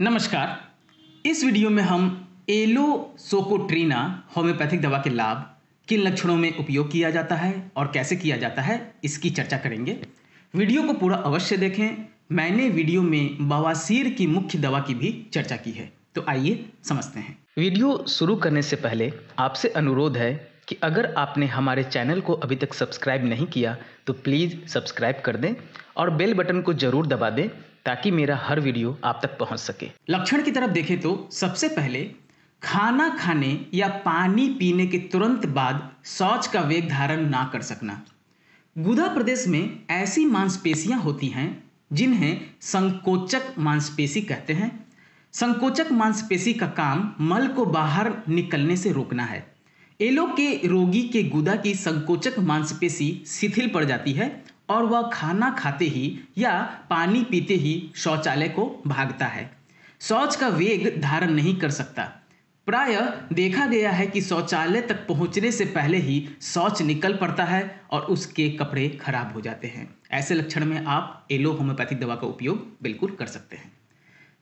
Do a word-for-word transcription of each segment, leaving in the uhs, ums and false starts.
नमस्कार। इस वीडियो में हम एलो सोकोट्रीना होम्योपैथिक दवा के लाभ, किन लक्षणों में उपयोग किया जाता है और कैसे किया जाता है, इसकी चर्चा करेंगे। वीडियो को पूरा अवश्य देखें। मैंने वीडियो में बवासीर की मुख्य दवा की भी चर्चा की है, तो आइए समझते हैं। वीडियो शुरू करने से पहले आपसे अनुरोध है कि अगर आपने हमारे चैनल को अभी तक सब्सक्राइब नहीं किया तो प्लीज़ सब्सक्राइब कर दें और बेल बटन को ज़रूर दबा दें ताकि मेरा हर वीडियो आप तक पहुंच सके। लक्षण की तरफ देखें तो सबसे पहले खाना खाने या पानी पीने के तुरंत बाद शौच का वेग धारण ना कर सकना। गुदा प्रदेश में ऐसी मांसपेशियां होती हैं जिन्हें संकोचक मांसपेशी कहते हैं। संकोचक मांसपेशी का काम मल को बाहर निकलने से रोकना है। एलो के रोगी के गुदा की संकोचक मांसपेशी शिथिल पड़ जाती है और वह खाना खाते ही या पानी पीते ही शौचालय को भागता है। शौच का वेग धारण नहीं कर सकता। प्रायः देखा गया है कि शौचालय तक पहुंचने से पहले ही शौच निकल पड़ता है और उसके कपड़े खराब हो जाते हैं। ऐसे लक्षण में आप एलो होम्योपैथिक दवा का उपयोग बिल्कुल कर सकते हैं।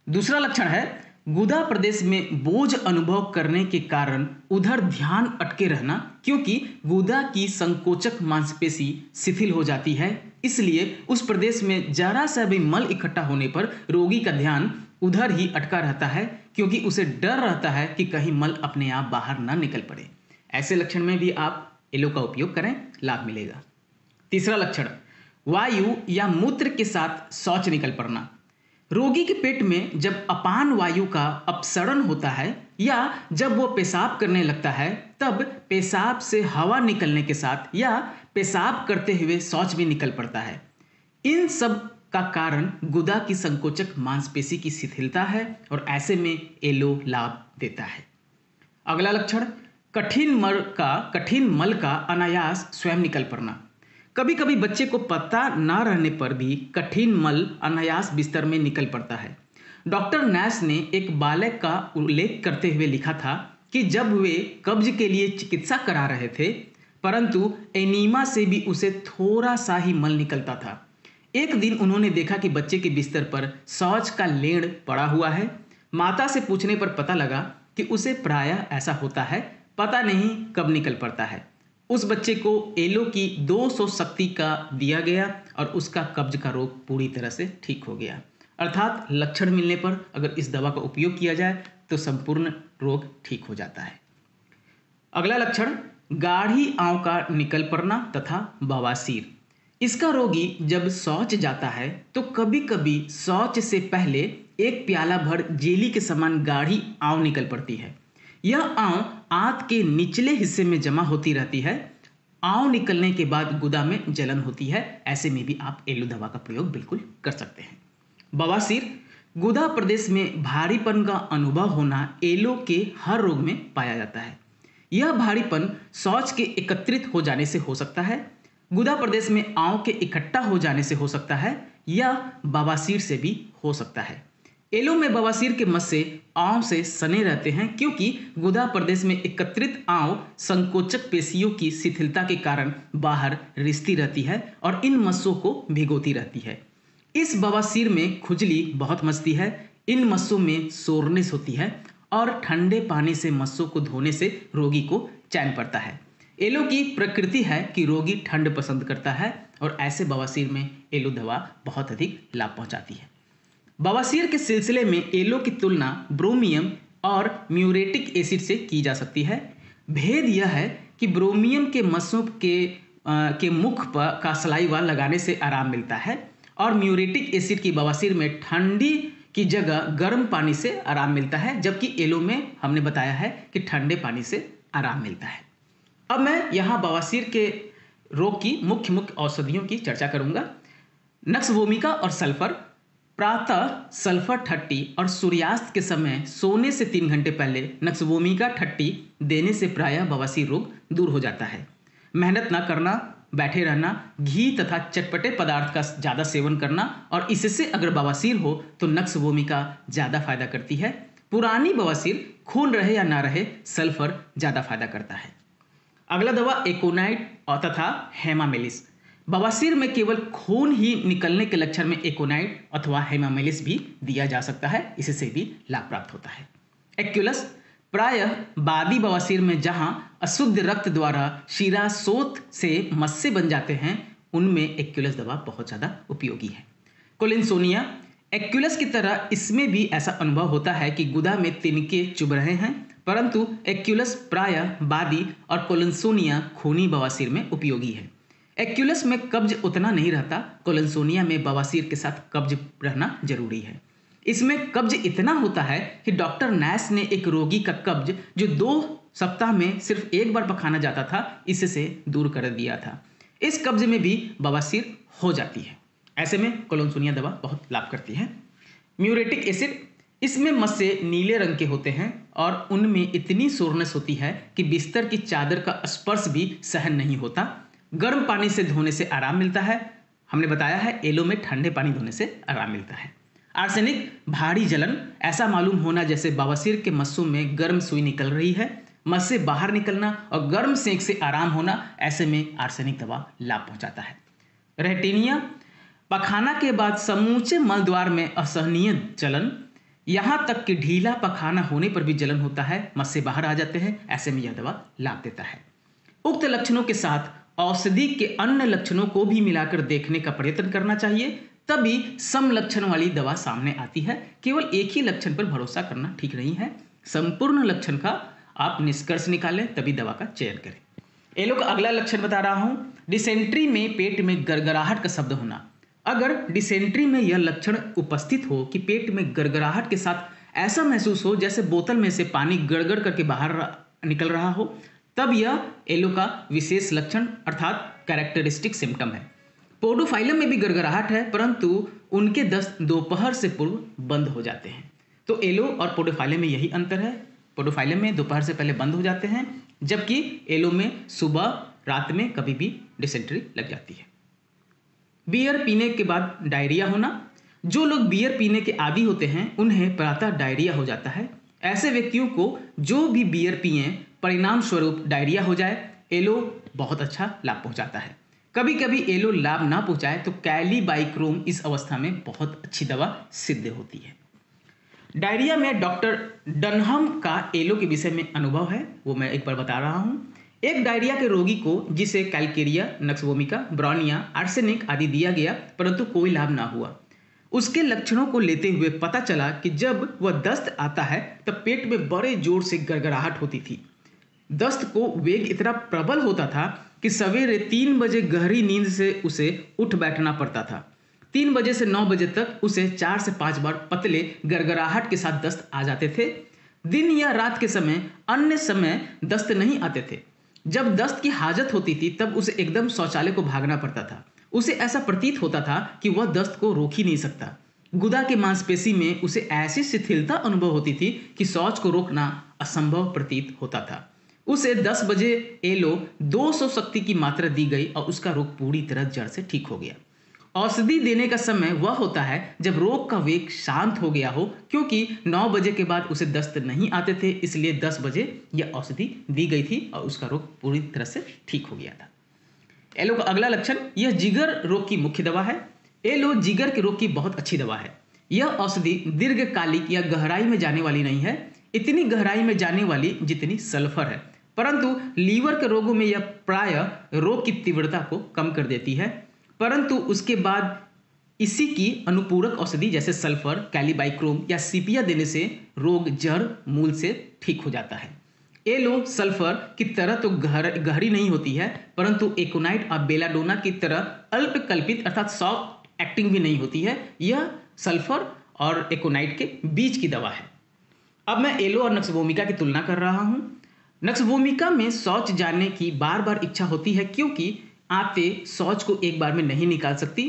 दूसरा लक्षण है गुदा प्रदेश में बोझ अनुभव करने के कारण उधर ध्यान अटके रहना, क्योंकि गुदा की संकोचक मांसपेशी शिथिल हो जाती है। इसलिए उस प्रदेश में जरा सा भी मल इकट्ठा होने पर रोगी का ध्यान उधर ही अटका रहता है, क्योंकि उसे डर रहता है कि कहीं मल अपने आप बाहर ना निकल पड़े। ऐसे लक्षण में भी आप एलो का उपयोग करें, लाभ मिलेगा। तीसरा लक्षण वायु या मूत्र के साथ शौच निकल पड़ना। रोगी के पेट में जब अपान वायु का अपसरण होता है या जब वो पेशाब करने लगता है, तब पेशाब से हवा निकलने के साथ या पेशाब करते हुए शौच भी निकल पड़ता है। इन सब का कारण गुदा की संकोचक मांसपेशी की शिथिलता है और ऐसे में एलो लाभ देता है। अगला लक्षण कठिन मल का कठिन मल का अनायास स्वयं निकल पड़ना। कभी कभी बच्चे को पता ना रहने पर भी कठिन मल अनायास बिस्तर में निकल पड़ता है। डॉक्टर नैस ने एक बालक का उल्लेख करते हुए लिखा था कि जब वे कब्ज के लिए चिकित्सा करा रहे थे, परंतु एनीमा से भी उसे थोड़ा सा ही मल निकलता था। एक दिन उन्होंने देखा कि बच्चे के बिस्तर पर शौच का लेढ़ पड़ा हुआ है। माता से पूछने पर पता लगा कि उसे प्रायः ऐसा होता है, पता नहीं कब निकल पड़ता है। उस बच्चे को एलो की दो सौ शक्ति का दिया गया और उसका कब्ज का रोग पूरी तरह से ठीक हो गया। अर्थात लक्षण मिलने पर अगर इस दवा का उपयोग किया जाए तो संपूर्ण रोग ठीक हो जाता है। अगला लक्षण गाढ़ी आंव का निकल पड़ना तथा बवासीर। इसका रोगी जब शौच जाता है तो कभी कभी शौच से पहले एक प्याला भर जेली के समान गाढ़ी आंव निकल पड़ती है। यह आंव आंत के निचले हिस्से में जमा होती रहती है। आंव निकलने के बाद गुदा में जलन होती है। ऐसे में भी आप एलो दवा का प्रयोग बिल्कुल कर सकते हैं। बवासीर गुदा प्रदेश में भारीपन का अनुभव होना एलो के हर रोग में पाया जाता है। यह भारीपन शौच के एकत्रित हो जाने से हो सकता है, गुदा प्रदेश में आंव के इकट्ठा हो जाने से हो सकता है या बवासीर से भी हो सकता है। एलो में बवासीर के मस्से आंव से सने रहते हैं, क्योंकि गुदा प्रदेश में एकत्रित आंव संकोचक पेशियों की शिथिलता के कारण बाहर रिसती रहती है और इन मस्सों को भिगोती रहती है। इस बवासीर में खुजली बहुत मचती है। इन मस्सों में सोरनेस होती है और ठंडे पानी से मस्सों को धोने से रोगी को चैन पड़ता है। एलो की प्रकृति है कि रोगी ठंड पसंद करता है और ऐसे बवासीर में एलो दवा बहुत अधिक लाभ पहुँचाती है। बवासीर के सिलसिले में एलो की तुलना ब्रोमियम और म्यूरेटिक एसिड से की जा सकती है। भेद यह है कि ब्रोमियम के मस्सों के आ, के मुख पर का सलाइवा लगाने से आराम मिलता है और म्यूरेटिक एसिड की बवासीर में ठंडी की जगह गर्म पानी से आराम मिलता है, जबकि एलो में हमने बताया है कि ठंडे पानी से आराम मिलता है। अब मैं यहाँ बवासीर के रोग की मुख्य मुख्य औषधियों की चर्चा करूँगा। नक्स वोमिका और सल्फर। प्रातः सल्फर थर्टी और सूर्यास्त के समय सोने से तीन घंटे पहले नक्स वोमिका थर्टी देने से प्रायः बवासीर रोग दूर हो जाता है। मेहनत न करना, बैठे रहना, घी तथा चटपटे पदार्थ का ज़्यादा सेवन करना और इससे अगर बवासीर हो तो नक्स वोमिका ज़्यादा फायदा करती है। पुरानी बवासीर खून रहे या ना रहे, सल्फर ज़्यादा फायदा करता है। अगला दवा एकोनाइट और तथा हेमामेलिस। बवासीर में केवल खून ही निकलने के लक्षण में एकोनाइट अथवा हेमामेलिस भी दिया जा सकता है, इससे भी लाभ प्राप्त होता है। एक्यूलस प्रायः बादी बवासीर में जहां अशुद्ध रक्त द्वारा शीरा सोत से मस्से बन जाते हैं, उनमें एक्यूलस दवा बहुत ज़्यादा उपयोगी है। कोलिनसोनिया एक्यूलस की तरह इसमें भी ऐसा अनुभव होता है कि गुदा में तिनके चुभ रहे हैं, परंतु एक्यूलस प्रायः बादी और कोलिनसोनिया खूनी बवासीर में उपयोगी है। एक्यूलस में कब्ज उतना नहीं रहता, कोलिनसोनिया में बवासीर के साथ कब्ज रहना जरूरी है। इसमें कब्ज इतना होता है कि डॉक्टर नैस ने एक रोगी का कब्ज जो दो सप्ताह में सिर्फ एक बार पखाना जाता था, इससे दूर कर दिया था। इस कब्ज में भी बवासीर हो जाती है, ऐसे में कोलिनसोनिया दवा बहुत लाभ करती है। म्यूरेटिक एसिड, इसमें मस्से नीले रंग के होते हैं और उनमें इतनी सोरनेस होती है कि बिस्तर की चादर का स्पर्श भी सहन नहीं होता। गर्म पानी से धोने से आराम मिलता है, हमने बताया है एलो में ठंडे पानी धोने से आराम मिलता है। आर्सेनिक, भारी जलन, ऐसा मालूम होना जैसे बवासीर के मस्सों में गर्म सुई निकल रही है, मस्से बाहर निकलना और गर्म सेक से आराम होना, ऐसे में आर्सेनिक दवा लाभ पहुंचाता है। रेटिनिया, पखाना के बाद समूचे मलद्वार में असहनीय जलन, यहाँ तक कि ढीला पखाना होने पर भी जलन होता है, मस्से बाहर आ जाते हैं, ऐसे में यह दवा लाभ देता है। उक्त लक्षणों के साथ औषधि के अन्य लक्षणों को भी मिलाकर देखने का प्रयत्न करना चाहिए, तभी समलक्षण वाली दवा सामने आती है। केवल एक ही लक्षण पर भरोसा करना ठीक नहीं है, संपूर्ण लक्षण का आप निष्कर्ष निकालें, तभी दवा का चयन करें। एलो का अगला लक्षण बता रहा हूं, डिसेंट्री में पेट में गड़गड़ाहट का शब्द होना। अगर डिसेंट्री में यह लक्षण उपस्थित हो कि पेट में गड़गड़ाहट के साथ ऐसा महसूस हो जैसे बोतल में से पानी गड़गड़ करके बाहर निकल रहा हो, तब यह एलो का विशेष लक्षण अर्थात कैरेक्टरिस्टिक सिम्टम है। पोडोफाइलम में भी गड़गड़ाहट है, परंतु उनके दस्त दोपहर से पूर्व बंद हो जाते हैं। तो एलो और पोडोफाइलम में यही अंतर है, पोडोफाइलम में दोपहर से पहले बंद हो जाते हैं, जबकि एलो में सुबह रात में कभी भी डिसेंट्री लग जाती है। बियर पीने के बाद डायरिया होना, जो लोग बियर पीने के आदी होते हैं उन्हें प्रातः डायरिया हो जाता है। ऐसे व्यक्तियों को जो भी बियर पिए परिणाम स्वरूप डायरिया हो जाए, एलो बहुत अच्छा लाभ पहुँचाता है। कभी कभी एलो लाभ ना पहुंचाए तो कैलीबाइक्रोम इस अवस्था में बहुत अच्छी दवा सिद्ध होती है। डायरिया में डॉक्टर डनहम का एलो के विषय में अनुभव है, वो मैं एक बार बता रहा हूँ। एक डायरिया के रोगी को जिसे calcarea, nux vomica, bryonia, arsenic आदि दिया गया, परंतु कोई लाभ ना हुआ। उसके लक्षणों को लेते हुए पता चला कि जब वह दस्त आता है तब पेट में बड़े जोर से गड़गड़ाहट होती थी। दस्त को वेग इतना प्रबल होता था कि सवेरे तीन बजे गहरी नींद से उसे उठ बैठना पड़ता था। तीन बजे से नौ बजे तक उसे चार से पांच बार पतले गड़गड़ाहट के साथ दस्त आ जाते थे। दिन या रात के समय अन्य समय दस्त नहीं आते थे। जब दस्त की हाजत होती थी तब उसे एकदम शौचालय को भागना पड़ता था। उसे ऐसा प्रतीत होता था कि वह दस्त को रोक ही नहीं सकता। गुदा के मांसपेशी में उसे ऐसी शिथिलता अनुभव होती थी कि शौच को रोकना असंभव प्रतीत होता था। उसे दस बजे एलो दो सौ शक्ति की मात्रा दी गई और उसका रोग पूरी तरह जड़ से ठीक हो गया। औषधि देने का समय वह होता है जब रोग का वेग शांत हो गया हो, क्योंकि नौ बजे के बाद उसे दस्त नहीं आते थे, इसलिए दस बजे यह औषधि दी गई थी और उसका रोग पूरी तरह से ठीक हो गया था। एलो का अगला लक्षण, यह जिगर रोग की मुख्य दवा है। एलो जिगर के रोग की बहुत अच्छी दवा है। यह औषधि दीर्घकालिक या गहराई में जाने वाली नहीं है, इतनी गहराई में जाने वाली जितनी सल्फर है, परंतु लीवर के रोगों में यह प्रायः रोग की तीव्रता को कम कर देती है, परंतु उसके बाद इसी की अनुपूरक औषधि जैसे सल्फर, कैलीबाइक्रोम या सीपिया देने से रोग जड़ मूल से ठीक हो जाता है। एलो सल्फर की तरह तो गहर, गहरी नहीं होती है, परंतु एकोनाइट और बेलाडोना की तरह अल्पकल्पित अर्थात सॉफ्ट एक्टिंग भी नहीं होती है। यह सल्फर और एकोनाइट के बीच की दवा है। अब मैं एलो और नक्स वोमिका की तुलना कर रहा हूँ। नक्स वोमिका में शौच जाने की बार बार इच्छा होती है, क्योंकि आते शौच को एक बार में नहीं निकाल सकती।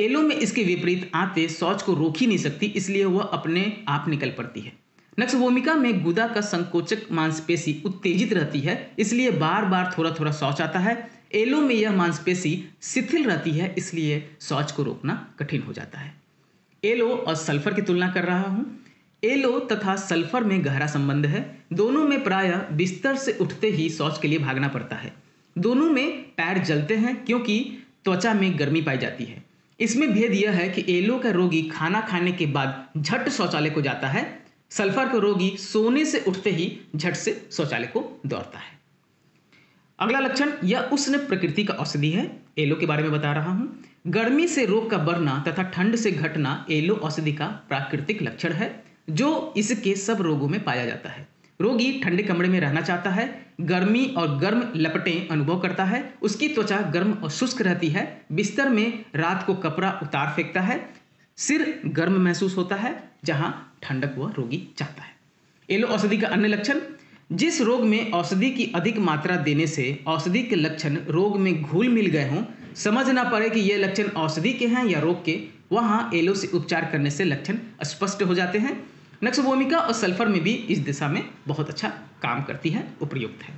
एलो में इसके विपरीत आते शौच को रोक ही नहीं सकती, इसलिए वह अपने आप निकल पड़ती है। नक्स वोमिका में गुदा का संकोचक मांसपेशी उत्तेजित रहती है, इसलिए बार बार थोड़ा थोड़ा शौच आता है। एलो में यह मांसपेशी शिथिल रहती है, इसलिए शौच को रोकना कठिन हो जाता है। एलो और सल्फर की तुलना कर रहा हूँ। एलो तथा सल्फर में गहरा संबंध है। दोनों में प्रायः बिस्तर से उठते ही शौच के लिए भागना पड़ता है। दोनों में पैर जलते हैं, क्योंकि त्वचा में गर्मी पाई जाती है। इसमें भेद यह है कि एलो का रोगी खाना खाने के बाद झट शौचालय को जाता है, सल्फर का रोगी सोने से उठते ही झट से शौचालय को दौड़ता है। अगला लक्षण, यह उष्ण प्रकृति का औषधि है। एलो के बारे में बता रहा हूं। गर्मी से रोग का बढ़ना तथा ठंड से घटना एलो औषधि का प्राकृतिक लक्षण है जो इसके सब रोगों में पाया जाता है। रोगी ठंडे कमरे में रहना चाहता है, गर्मी और गर्म लपटें अनुभव करता है, उसकी त्वचा गर्म और शुष्क रहती है, बिस्तर में रात को कपड़ा उतार फेंकता है, सिर गर्म महसूस होता है जहां ठंडक वह रोगी चाहता है। एलो औषधि का अन्य लक्षण, जिस रोग में औषधि की अधिक मात्रा देने से औषधि के लक्षण रोग में घुल मिल गए हों, समझ ना पड़े कि यह लक्षण औषधि के हैं या रोग के, वहां एलो से उपचार करने से लक्षण स्पष्ट हो जाते हैं। नक्स वोमिका और सल्फर में भी इस दिशा में बहुत अच्छा काम करती है, उपयुक्त है।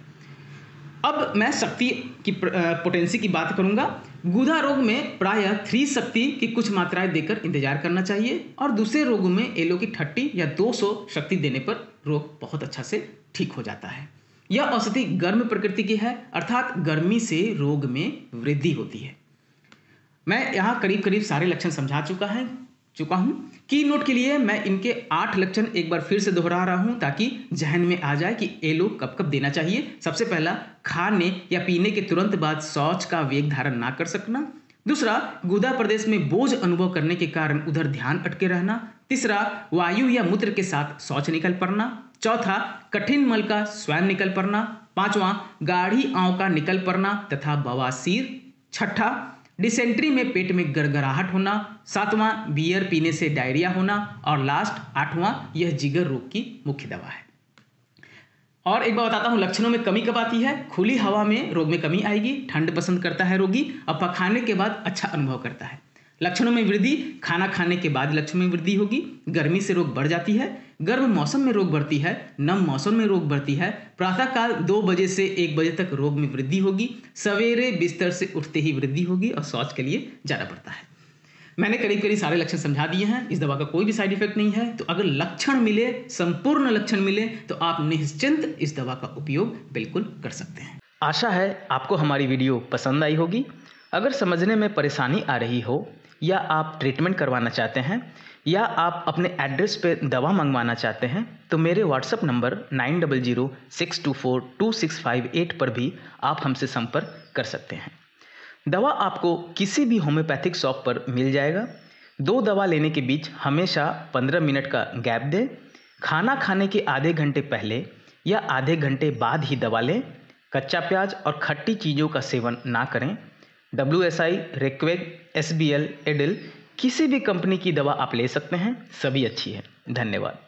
अब मैं शक्ति की पोटेंसी की बात करूंगा। गुदा रोग में प्रायः थ्री शक्ति की कुछ मात्राएं देकर इंतजार करना चाहिए और दूसरे रोगों में एलो की थर्टी या दो सौ शक्ति देने पर रोग बहुत अच्छा से ठीक हो जाता है। यह औषधि गर्म प्रकृति की है, अर्थात गर्मी से रोग में वृद्धि होती है। मैं यहाँ करीब करीब सारे लक्षण समझा चुका है चुका हूं। की नोट के लिए मैं इनके आठ लक्षण एक बार फिर से दोहरा रहा हूं ताकि जहन में आ जाए कि एलो कब कब देना चाहिए। सबसे पहला, खाने या पीने के तुरंत बाद शौच का वेग धारण ना कर सकना। दूसरा, गुदा प्रदेश में बोझ अनुभव करने के कारण उधर ध्यान अटके रहना। तीसरा, वायु या मूत्र के साथ शौच निकल पड़ना। चौथा, कठिन मल का स्वयं निकल पड़ना। पांचवा, गाढ़ी आंव का निकल पड़ना तथा बवासीर। छठा, डिसेंट्री में पेट में गड़गड़ाहट होना। सातवां, बियर पीने से डायरिया होना। और लास्ट आठवां, यह जिगर रोग की मुख्य दवा है। और एक बार बताता हूं, लक्षणों में कमी कब आती है। खुली हवा में रोग में कमी आएगी, ठंड पसंद करता है रोगी और पखाने के बाद अच्छा अनुभव करता है। लक्षणों में वृद्धि, खाना खाने के बाद लक्षणों में वृद्धि होगी। गर्मी से रोग बढ़ जाती है, गर्म मौसम में रोग बढ़ती है, नम मौसम में रोग बढ़ती है। प्रातःकाल दो बजे से एक बजे तक रोग में वृद्धि होगी, सवेरे बिस्तर से उठते ही वृद्धि होगी और शौच के लिए जाना पड़ता है। मैंने करीब करीब सारे लक्षण समझा दिए हैं। इस दवा का कोई भी साइड इफेक्ट नहीं है, तो अगर लक्षण मिले, संपूर्ण लक्षण मिले, तो आप निश्चिंत इस दवा का उपयोग बिल्कुल कर सकते हैं। आशा है आपको हमारी वीडियो पसंद आई होगी। अगर समझने में परेशानी आ रही हो या आप ट्रीटमेंट करवाना चाहते हैं या आप अपने एड्रेस पे दवा मंगवाना चाहते हैं, तो मेरे WhatsApp number nine double zero six two four two six five eight पर भी आप हमसे संपर्क कर सकते हैं। दवा आपको किसी भी होम्योपैथिक शॉप पर मिल जाएगा। दो दवा लेने के बीच हमेशा पंद्रह मिनट का गैप दें। खाना खाने के आधे घंटे पहले या आधे घंटे बाद ही दवा लें। कच्चा प्याज और खट्टी चीज़ों का सेवन ना करें। W S I, Reckeweg, S B L, Adel, किसी भी कंपनी की दवा आप ले सकते हैं, सभी अच्छी है। धन्यवाद।